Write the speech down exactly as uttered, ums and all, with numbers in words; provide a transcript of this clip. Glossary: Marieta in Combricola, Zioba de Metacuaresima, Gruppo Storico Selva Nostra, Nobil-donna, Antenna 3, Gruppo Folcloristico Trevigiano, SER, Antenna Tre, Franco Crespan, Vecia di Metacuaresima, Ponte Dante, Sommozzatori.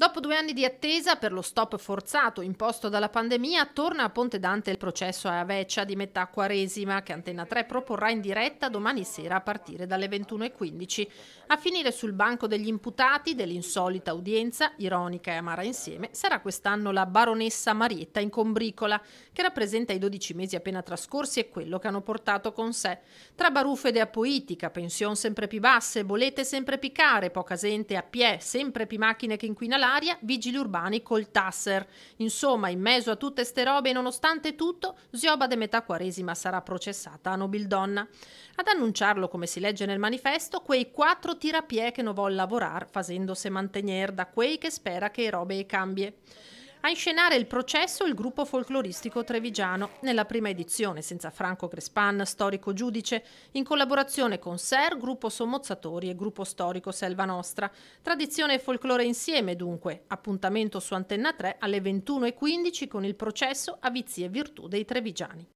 Dopo due anni di attesa per lo stop forzato imposto dalla pandemia, torna a Ponte Dante il processo a Vecia di Metacuaresima, che Antena tre proporrà in diretta domani sera a partire dalle ventuno e quindici. A finire sul banco degli imputati dell'insolita udienza, ironica e amara insieme, sarà quest'anno la baronessa Marieta in Combricola, che rappresenta i dodici mesi appena trascorsi e quello che hanno portato con sé. Tra baruffe e apoitica, pensioni sempre più basse, bolette sempre più care, poca gente a piè, sempre più macchine che inquinano l'aria, vigili urbani col tasser. Insomma, in mezzo a tutte ste robe e nonostante tutto, Zioba de Metacuaresima sarà processata a nobildonna. Ad annunciarlo, come si legge nel manifesto, quei quattro tirapiè che non vuol lavorare facendose mantenere da quei che spera che robe e cambie. A inscenare il processo il Gruppo Folcloristico Trevigiano, nella prima edizione senza Franco Crespan, storico giudice, in collaborazione con S E R, Gruppo Sommozzatori e Gruppo Storico Selva Nostra. Tradizione e folklore insieme, dunque. Appuntamento su Antenna tre alle ventuno e quindici con il processo a vizi e virtù dei trevigiani.